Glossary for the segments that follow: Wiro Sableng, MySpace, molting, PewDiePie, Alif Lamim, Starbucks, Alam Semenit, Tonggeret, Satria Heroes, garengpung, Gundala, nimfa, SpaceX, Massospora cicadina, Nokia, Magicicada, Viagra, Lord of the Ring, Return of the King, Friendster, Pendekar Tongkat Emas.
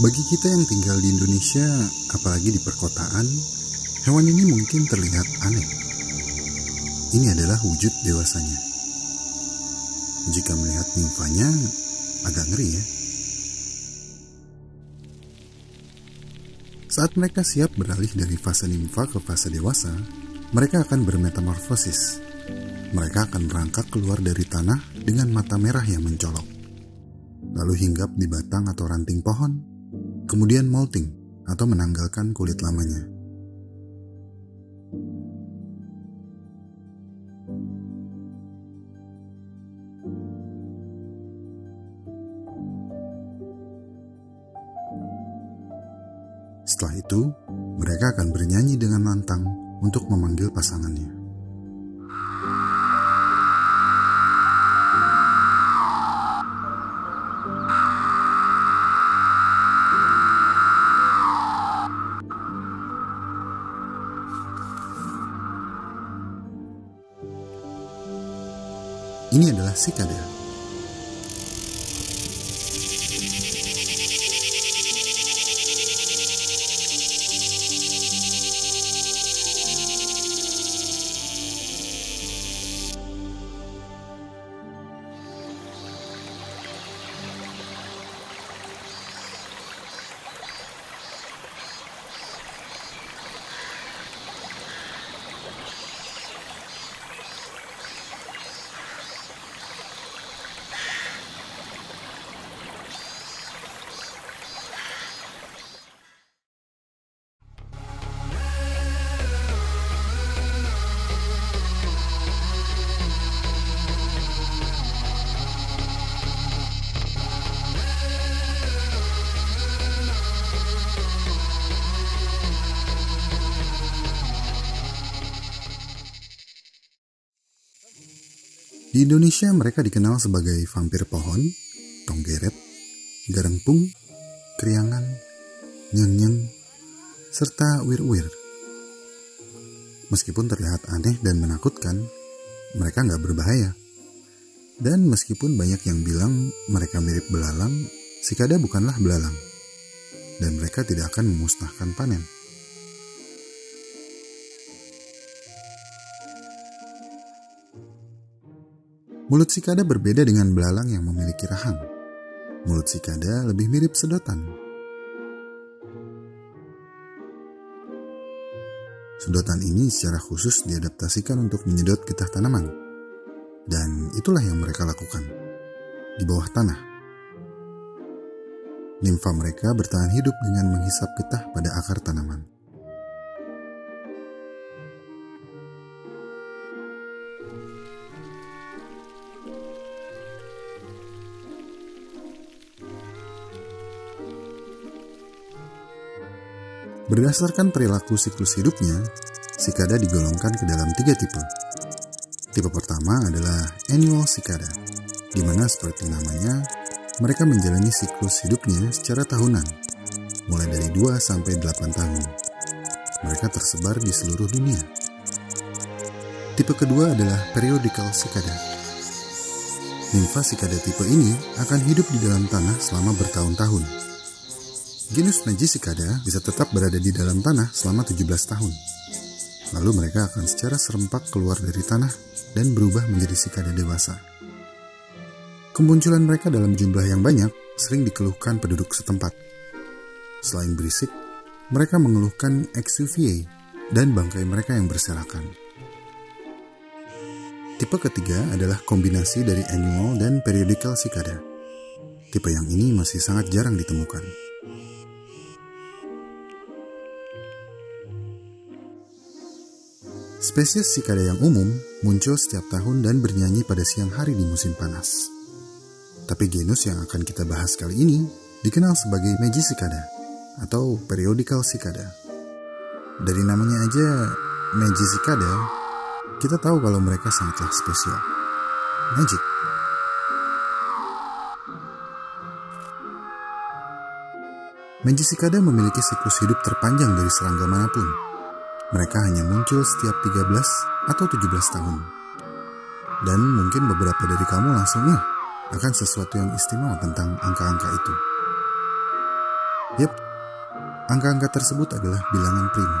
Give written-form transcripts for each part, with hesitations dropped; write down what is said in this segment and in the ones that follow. Bagi kita yang tinggal di Indonesia, apalagi di perkotaan, hewan ini mungkin terlihat aneh. Ini adalah wujud dewasanya. Jika melihat nimfanya, agak ngeri ya. Saat mereka siap beralih dari fase nimfa ke fase dewasa, mereka akan bermetamorfosis. Mereka akan merangkak keluar dari tanah dengan mata merah yang mencolok, lalu hinggap di batang atau ranting pohon, kemudian molting atau menanggalkan kulit lamanya. Setelah itu, mereka akan bernyanyi dengan lantang untuk memanggil pasangannya. Ini adalah sikada. Di Indonesia mereka dikenal sebagai vampir pohon, tonggeret, garengpung, kriangan, nyeng-nyeng, serta wir-wir. Meskipun terlihat aneh dan menakutkan, mereka nggak berbahaya. Dan meskipun banyak yang bilang mereka mirip belalang, sikada bukanlah belalang. Dan mereka tidak akan memusnahkan panen. Mulut sikada berbeda dengan belalang yang memiliki rahang. Mulut sikada lebih mirip sedotan. Sedotan ini secara khusus diadaptasikan untuk menyedot getah tanaman. Dan itulah yang mereka lakukan. Di bawah tanah. Nimfa mereka bertahan hidup dengan menghisap getah pada akar tanaman. Berdasarkan perilaku siklus hidupnya, sikada digolongkan ke dalam 3 tipe. Tipe pertama adalah annual sikada, di mana seperti namanya, mereka menjalani siklus hidupnya secara tahunan, mulai dari 2 sampai 8 tahun. Mereka tersebar di seluruh dunia. Tipe kedua adalah periodical sikada. Nimfa sikada tipe ini akan hidup di dalam tanah selama bertahun-tahun. Genus Magicicada bisa tetap berada di dalam tanah selama 17 tahun. Lalu mereka akan secara serempak keluar dari tanah dan berubah menjadi sikada dewasa. Kemunculan mereka dalam jumlah yang banyak sering dikeluhkan penduduk setempat. Selain berisik, mereka mengeluhkan exuviae dan bangkai mereka yang berserakan. Tipe ketiga adalah kombinasi dari annual dan periodical sikada. Tipe yang ini masih sangat jarang ditemukan. Spesies sikada yang umum muncul setiap tahun dan bernyanyi pada siang hari di musim panas. Tapi genus yang akan kita bahas kali ini dikenal sebagai Magicicada atau periodical sikada. Dari namanya aja Magicicada, kita tahu kalau mereka sangatlah spesial. Magic. Magicicada memiliki siklus hidup terpanjang dari serangga manapun. Mereka hanya muncul setiap 13 atau 17 tahun. Dan mungkin beberapa dari kamu langsung akan sesuatu yang istimewa tentang angka-angka itu. Yep, angka-angka tersebut adalah bilangan prima.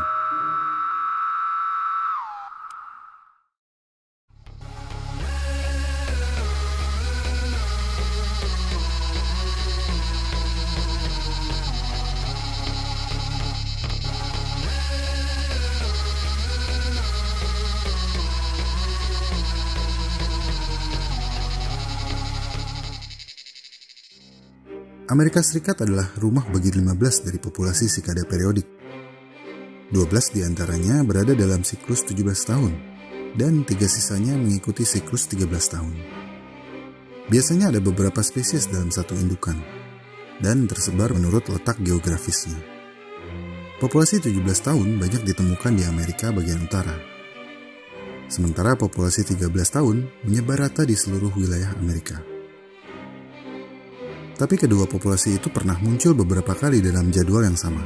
Amerika Serikat adalah rumah bagi 15 dari populasi sikada periodik. 12 diantaranya berada dalam siklus 17 tahun, dan 3 sisanya mengikuti siklus 13 tahun. Biasanya ada beberapa spesies dalam satu indukan, dan tersebar menurut letak geografisnya. Populasi 17 tahun banyak ditemukan di Amerika bagian utara. Sementara populasi 13 tahun menyebar rata di seluruh wilayah Amerika. Tapi kedua populasi itu pernah muncul beberapa kali dalam jadwal yang sama.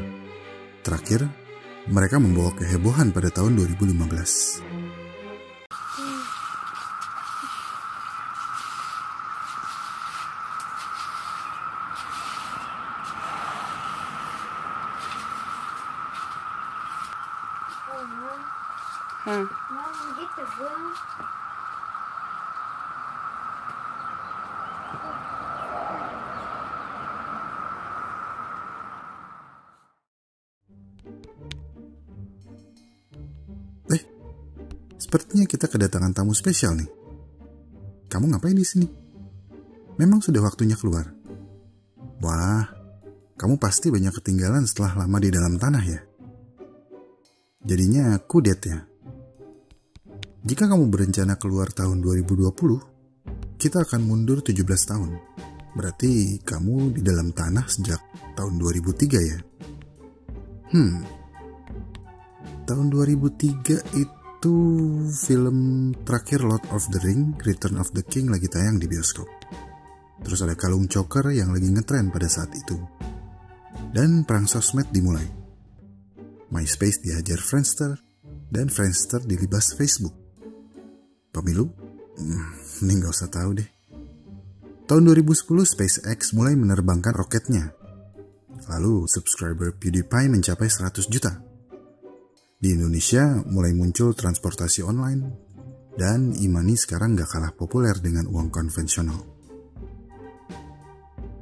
Terakhir, mereka membawa kehebohan pada tahun 2015. Sepertinya kita kedatangan tamu spesial nih. Kamu ngapain di sini? Memang sudah waktunya keluar. Wah, kamu pasti banyak ketinggalan setelah lama di dalam tanah ya. Jadinya kudet ya. Jika kamu berencana keluar tahun 2020, kita akan mundur 17 tahun. Berarti kamu di dalam tanah sejak tahun 2003 ya. Tahun 2003 itu film terakhir Lord of the Ring, Return of the King lagi tayang di bioskop. Terus ada kalung choker yang lagi ngetren pada saat itu. Dan perang sosmed dimulai. MySpace dihajar Friendster, dan Friendster dilibas Facebook. Pemilu? Mending gak usah tahu deh. Tahun 2010 SpaceX mulai menerbangkan roketnya. Lalu subscriber PewDiePie mencapai 100 juta. Di Indonesia mulai muncul transportasi online, dan e-money sekarang gak kalah populer dengan uang konvensional.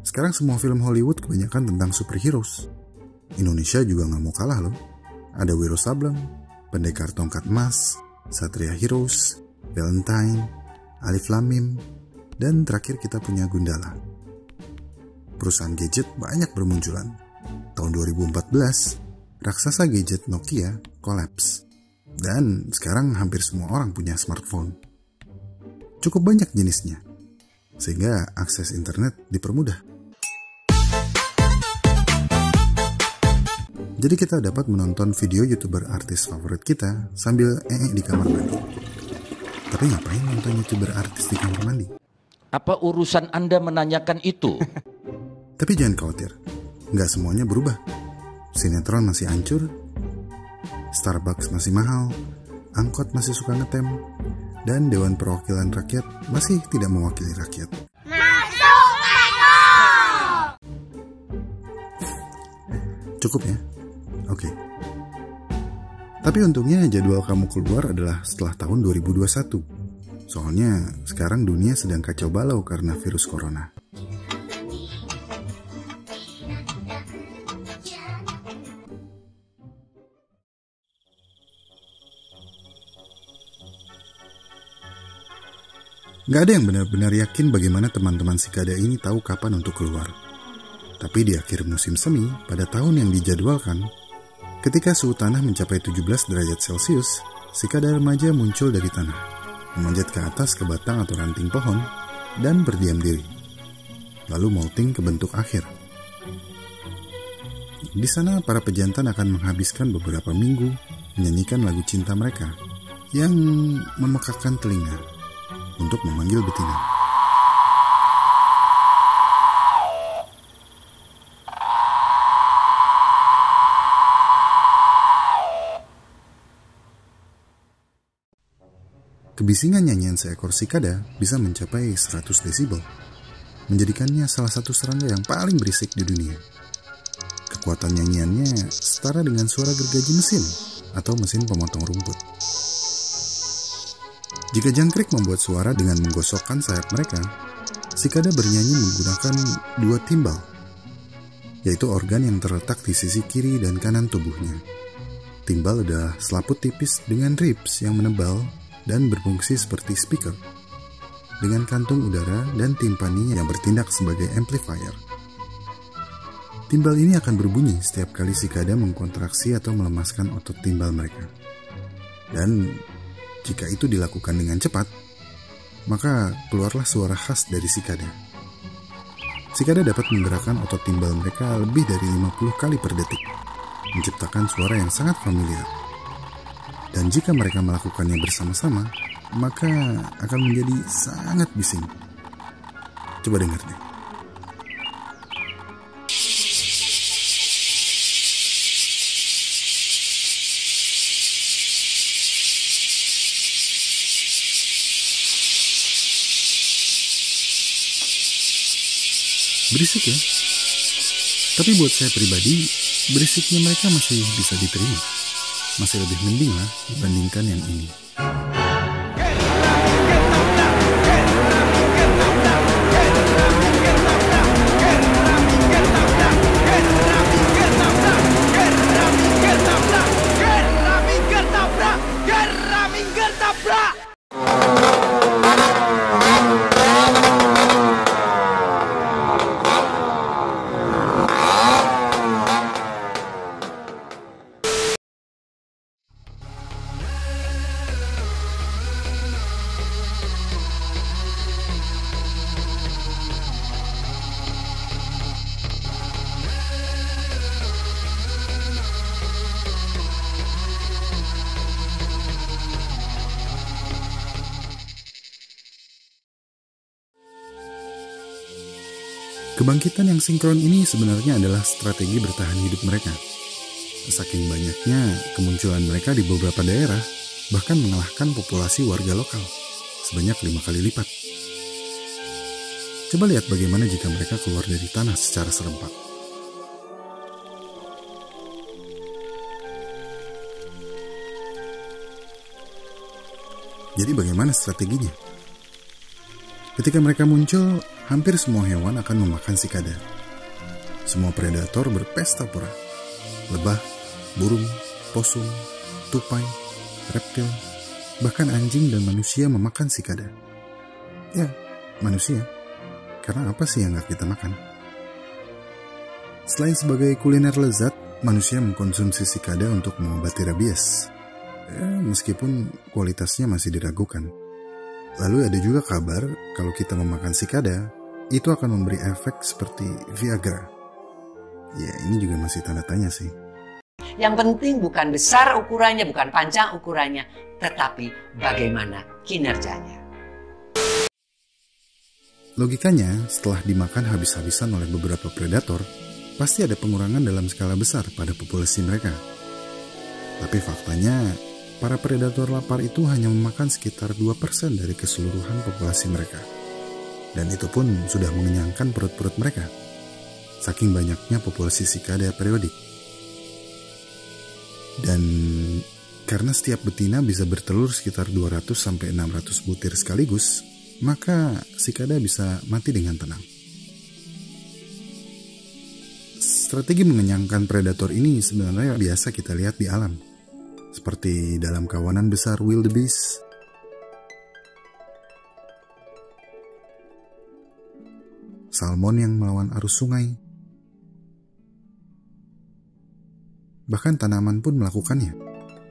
Sekarang semua film Hollywood kebanyakan tentang superheroes. Indonesia juga gak mau kalah loh. Ada Wiro Sableng, Pendekar Tongkat Emas, Satria Heroes, Valentine, Alif Lamim, dan terakhir kita punya Gundala. Perusahaan gadget banyak bermunculan. Tahun 2014, raksasa gadget Nokia kolaps, dan sekarang hampir semua orang punya smartphone. Cukup banyak jenisnya, sehingga akses internet dipermudah. Jadi kita dapat menonton video YouTuber artis favorit kita sambil di kamar mandi. Tapi ngapain nonton YouTuber artis di kamar mandi? Apa urusan Anda menanyakan itu? Tapi jangan khawatir, nggak semuanya berubah. Sinetron masih hancur, Starbucks masih mahal, angkot masih suka ngetem, dan Dewan Perwakilan Rakyat masih tidak mewakili rakyat. Masuk! Cukup ya? Oke. Tapi untungnya jadwal kamu keluar adalah setelah tahun 2021. Soalnya sekarang dunia sedang kacau balau karena virus corona. Gak ada yang benar-benar yakin bagaimana teman-teman sikada ini tahu kapan untuk keluar. Tapi di akhir musim semi, pada tahun yang dijadwalkan, ketika suhu tanah mencapai 17 derajat Celcius, sikada remaja muncul dari tanah, memanjat ke atas ke batang atau ranting pohon, dan berdiam diri. Lalu molting ke bentuk akhir. Di sana, para pejantan akan menghabiskan beberapa minggu menyanyikan lagu cinta mereka, yang memekakkan telinga untuk memanggil betina. Kebisingan nyanyian seekor sikada bisa mencapai 100 desibel, menjadikannya salah satu serangga yang paling berisik di dunia. kekuatan nyanyiannya setara dengan suara gergaji mesin atau mesin pemotong rumput. Jika jangkrik membuat suara dengan menggosokkan sayap mereka, sikada bernyanyi menggunakan dua timbal, yaitu organ yang terletak di sisi kiri dan kanan tubuhnya. Timbal adalah selaput tipis dengan ribs yang menebal dan berfungsi seperti speaker, dengan kantung udara dan timpani yang bertindak sebagai amplifier. Timbal ini akan berbunyi setiap kali sikada mengkontraksi atau melemaskan otot timbal mereka. Dan jika itu dilakukan dengan cepat, maka keluarlah suara khas dari sikada. Sikada dapat menggerakkan otot timbal mereka lebih dari 50 kali per detik, menciptakan suara yang sangat familiar. Dan jika mereka melakukannya bersama-sama, maka akan menjadi sangat bising. Coba dengar deh. Berisik ya, tapi buat saya pribadi, berisiknya mereka masih bisa diterima. Masih lebih mending lah dibandingkan yang ini. Kebangkitan yang sinkron ini sebenarnya adalah strategi bertahan hidup mereka. Saking banyaknya kemunculan mereka di beberapa daerah, bahkan mengalahkan populasi warga lokal sebanyak 5 kali lipat. Coba lihat bagaimana jika mereka keluar dari tanah secara serempak. Jadi bagaimana strateginya? Ketika mereka muncul, hampir semua hewan akan memakan sikada. Semua predator berpesta pora. Lebah, burung, posum, tupai, reptil, bahkan anjing dan manusia memakan sikada. Ya, manusia. Karena apa sih yang gak kita makan? Selain sebagai kuliner lezat, manusia mengkonsumsi sikada untuk mengobati rabies. Meskipun kualitasnya masih diragukan. Lalu ada juga kabar kalau kita memakan sikada, itu akan memberi efek seperti Viagra. Ya, ini juga masih tanda tanya sih. Yang penting bukan besar ukurannya, bukan panjang ukurannya, tetapi bagaimana kinerjanya. Logikanya, setelah dimakan habis-habisan oleh beberapa predator, pasti ada pengurangan dalam skala besar pada populasi mereka. Tapi faktanya, para predator lapar itu hanya memakan sekitar 2% dari keseluruhan populasi mereka. Dan itu pun sudah mengenyangkan perut-perut mereka, saking banyaknya populasi sikada periodik. Dan karena setiap betina bisa bertelur sekitar 200-600 butir sekaligus, maka sikada bisa mati dengan tenang. Strategi mengenyangkan predator ini sebenarnya biasa kita lihat di alam, seperti dalam kawanan besar wildebeest. Salmon yang melawan arus sungai. Bahkan tanaman pun melakukannya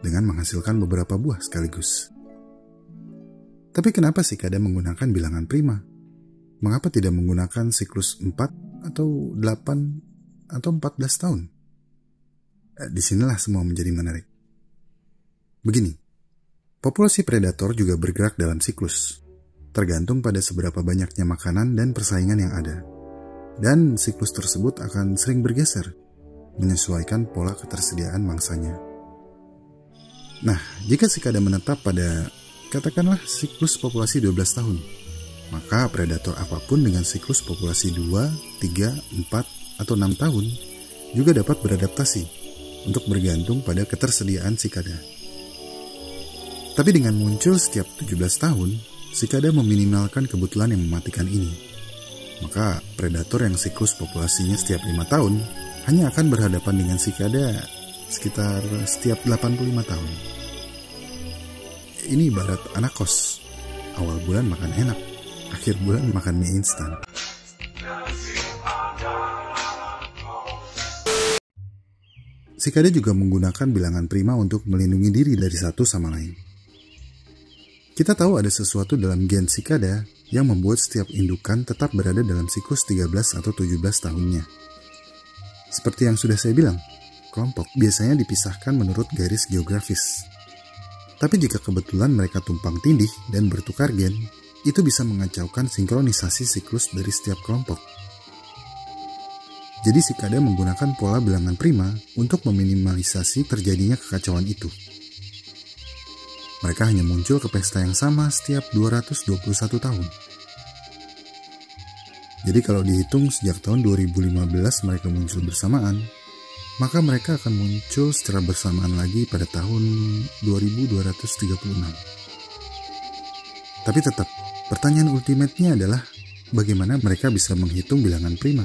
dengan menghasilkan beberapa buah sekaligus. Tapi kenapa sikada menggunakan bilangan prima? Mengapa tidak menggunakan siklus 4 atau 8 atau 14 tahun? Disinilah semua menjadi menarik. Begini, populasi predator juga bergerak dalam siklus, tergantung pada seberapa banyaknya makanan dan persaingan yang ada. Dan siklus tersebut akan sering bergeser, menyesuaikan pola ketersediaan mangsanya. Nah, jika sikada menetap pada, katakanlah siklus populasi 12 tahun, maka predator apapun dengan siklus populasi 2, 3, 4, atau 6 tahun juga dapat beradaptasi untuk bergantung pada ketersediaan sikada. Tapi dengan muncul setiap 17 tahun, sikada meminimalkan kebutuhan yang mematikan ini. Maka predator yang siklus populasinya setiap 5 tahun hanya akan berhadapan dengan sikada sekitar setiap 85 tahun. Ini ibarat anak kos. Awal bulan makan enak, akhir bulan makan mie instan. Sikada juga menggunakan bilangan prima untuk melindungi diri dari satu sama lain. Kita tahu ada sesuatu dalam gen sikada yang membuat setiap indukan tetap berada dalam siklus 13 atau 17 tahunnya. Seperti yang sudah saya bilang, kelompok biasanya dipisahkan menurut garis geografis. Tapi jika kebetulan mereka tumpang tindih dan bertukar gen, itu bisa mengacaukan sinkronisasi siklus dari setiap kelompok. Jadi sikada menggunakan pola bilangan prima untuk meminimalisasi terjadinya kekacauan itu. Mereka hanya muncul ke pesta yang sama setiap 221 tahun. Jadi kalau dihitung sejak tahun 2015 mereka muncul bersamaan, maka mereka akan muncul secara bersamaan lagi pada tahun 2236. Tapi tetap, pertanyaan ultimate-nya adalah bagaimana mereka bisa menghitung bilangan prima?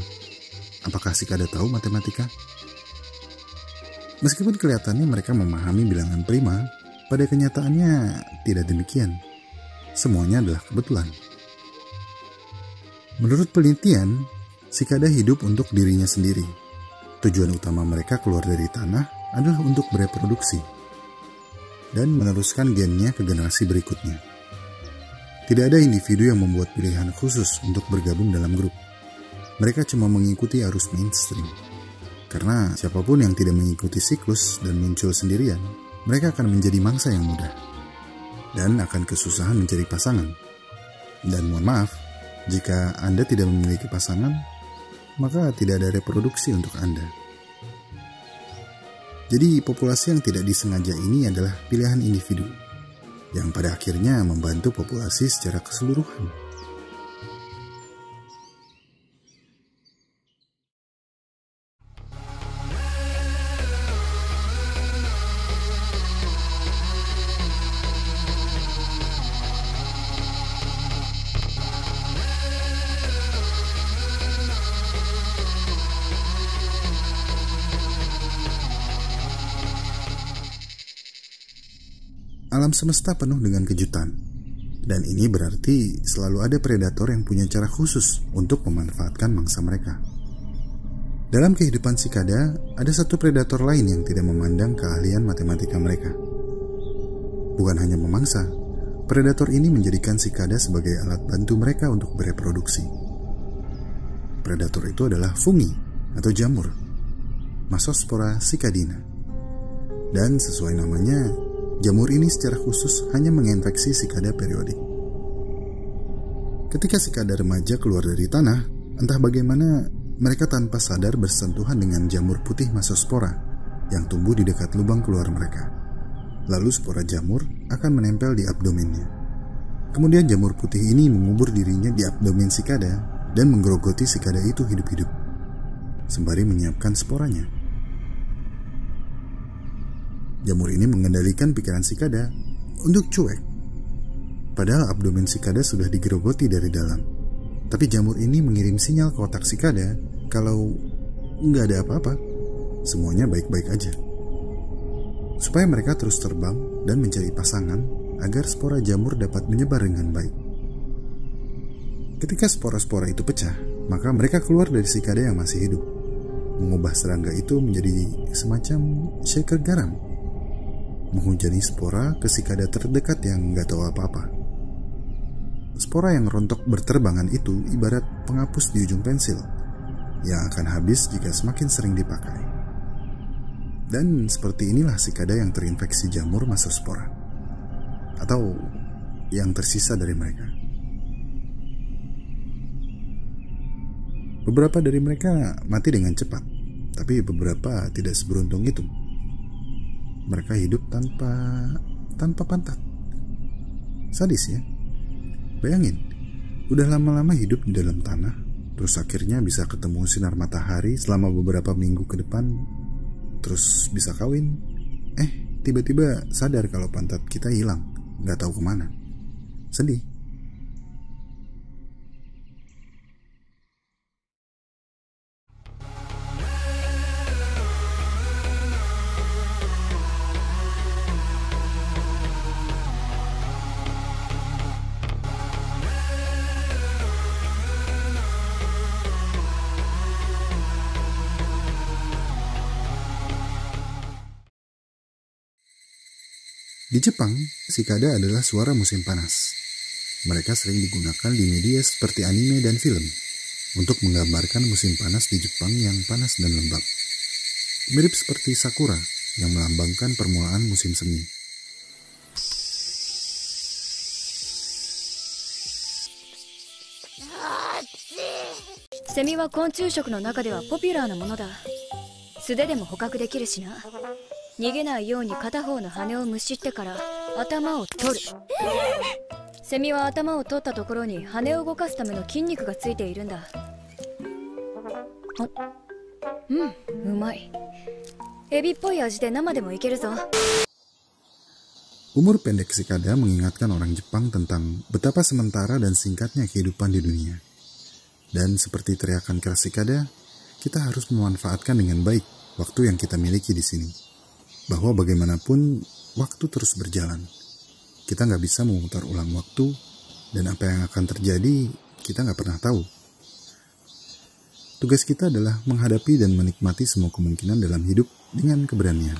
Apakah sikada tahu matematika? Meskipun kelihatannya mereka memahami bilangan prima, pada kenyataannya tidak demikian. Semuanya adalah kebetulan. Menurut penelitian, sikada hidup untuk dirinya sendiri. Tujuan utama mereka keluar dari tanah adalah untuk bereproduksi dan meneruskan gennya ke generasi berikutnya. Tidak ada individu yang membuat pilihan khusus untuk bergabung dalam grup. Mereka cuma mengikuti arus mainstream. Karena siapapun yang tidak mengikuti siklus dan muncul sendirian, mereka akan menjadi mangsa yang mudah dan akan kesusahan mencari pasangan. Dan mohon maaf, jika Anda tidak memiliki pasangan, maka tidak ada reproduksi untuk Anda. Jadi populasi yang tidak disengaja ini adalah pilihan individu yang pada akhirnya membantu populasi secara keseluruhan. Alam semesta penuh dengan kejutan, dan ini berarti selalu ada predator yang punya cara khusus untuk memanfaatkan mangsa mereka. Dalam kehidupan sikada, ada satu predator lain yang tidak memandang keahlian matematika mereka. Bukan hanya memangsa, predator ini menjadikan sikada sebagai alat bantu mereka untuk bereproduksi. Predator itu adalah fungi atau jamur, Massospora cicadina, dan sesuai namanya, jamur ini secara khusus hanya menginfeksi sikada periodik. Ketika sikada remaja keluar dari tanah, entah bagaimana mereka tanpa sadar bersentuhan dengan jamur putih Massospora yang tumbuh di dekat lubang keluar mereka. Lalu spora jamur akan menempel di abdomennya. Kemudian jamur putih ini mengubur dirinya di abdomen sikada dan menggerogoti sikada itu hidup-hidup, sembari menyiapkan sporanya. Jamur ini mengendalikan pikiran sikada untuk cuek. Padahal abdomen sikada sudah digerogoti dari dalam. Tapi jamur ini mengirim sinyal ke otak sikada kalau nggak ada apa-apa, semuanya baik-baik aja. Supaya mereka terus terbang dan mencari pasangan agar spora jamur dapat menyebar dengan baik. Ketika spora-spora itu pecah, maka mereka keluar dari sikada yang masih hidup. Mengubah serangga itu menjadi semacam shaker garam, menghujani spora ke sikada terdekat yang nggak tahu apa-apa. Spora yang rontok berterbangan itu ibarat penghapus di ujung pensil yang akan habis jika semakin sering dipakai. Dan seperti inilah sikada yang terinfeksi jamur Massospora atau yang tersisa dari mereka. Beberapa dari mereka mati dengan cepat, tapi beberapa tidak seberuntung itu. Mereka hidup tanpa pantat. Sadis ya? Bayangin, udah lama-lama hidup di dalam tanah, Terus akhirnya bisa ketemu sinar matahari selama beberapa minggu ke depan. Terus bisa kawin. Tiba-tiba sadar kalau pantat kita hilang, nggak tahu kemana. Sedih. Di Jepang, sikada adalah suara musim panas. Mereka sering digunakan di media seperti anime dan film untuk menggambarkan musim panas di Jepang yang panas dan lembab. Mirip seperti sakura yang melambangkan permulaan musim semi. Semi wa konchūshoku no naka dewa popular na mono da. Sude demo hokaku dekiru shi na. 逃げないように片方の羽をむしってから頭を取る。セミは頭を取ったところに羽を動かすための筋肉がついているんだ。うまい。エビっぽい味で生でもいけるぞ。Umur pendek sikada mengingatkan orang Jepang tentang betapa sementara dan singkatnya kehidupan di dunia. Dan seperti teriakan keras sikada, kita harus memanfaatkan dengan baik waktu yang kita miliki di sini. Bahwa bagaimanapun waktu terus berjalan, kita nggak bisa memutar ulang waktu, dan apa yang akan terjadi kita nggak pernah tahu. Tugas kita adalah menghadapi dan menikmati semua kemungkinan dalam hidup dengan keberanian.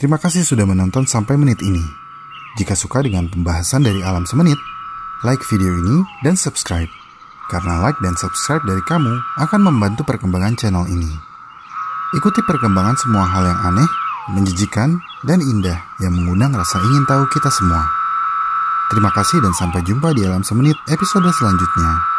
Terima kasih sudah menonton sampai menit ini. Jika suka dengan pembahasan dari Alam Semenit, like video ini dan subscribe. Karena like dan subscribe dari kamu akan membantu perkembangan channel ini. Ikuti perkembangan semua hal yang aneh, menjijikan, dan indah yang mengundang rasa ingin tahu kita semua. Terima kasih dan sampai jumpa di Alam Semenit episode selanjutnya.